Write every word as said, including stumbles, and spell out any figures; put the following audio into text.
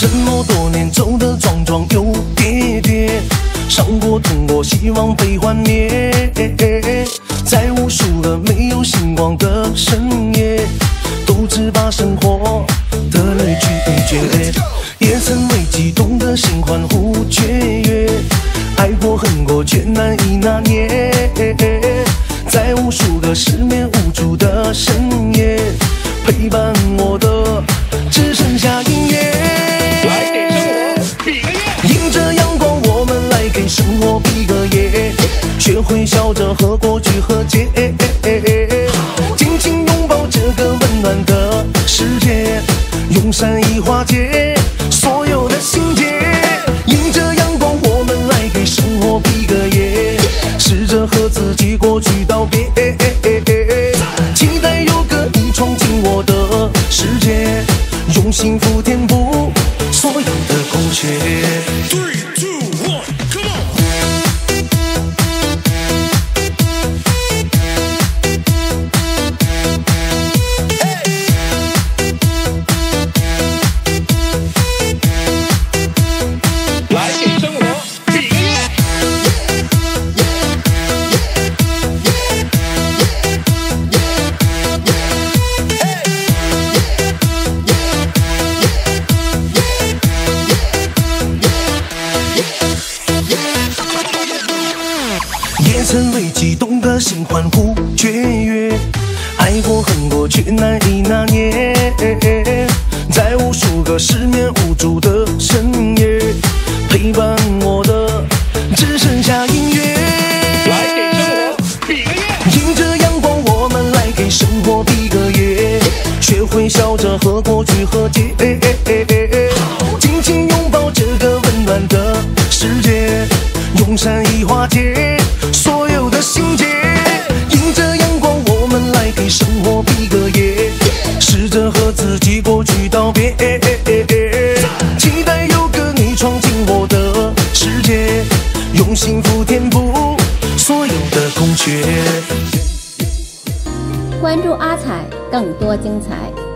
沉默多年，走得撞撞又跌跌，伤过痛过，希望被幻灭。在无数个没有星光的深夜，都只把生活的泪去咀嚼。也曾为悸动的心欢呼雀跃，爱过恨过却难以拿捏。在无数个失眠无助的深夜，陪伴我的只剩下音乐。来点生活比个耶，迎着阳光，我们来给生活比个耶，学会笑着和过去和解，紧紧拥抱这个温暖的世界，用善意化解所有的心结。迎着阳光，我们来给生活比个耶，试着和自己过去道别，期待有个你闯进我的世界，用幸福填补所有的空缺。three two one，come on！ 来给生活比个耶，也曾为悸动的心欢呼雀跃，爱过恨过却难以拿捏。在无数个失眠无助的深夜，陪伴我的只剩下音乐。来给生活比个耶，迎着阳光，我们来给生活比个耶，学会笑着和过去和解，紧紧拥抱这个温暖的世界，用善意化解所有的心结。迎着阳光，我们来给生活比个耶，试着和自己过去道别，期待有个你闯进我的世界，用幸福填补所有的空缺。关注阿彩，更多精彩。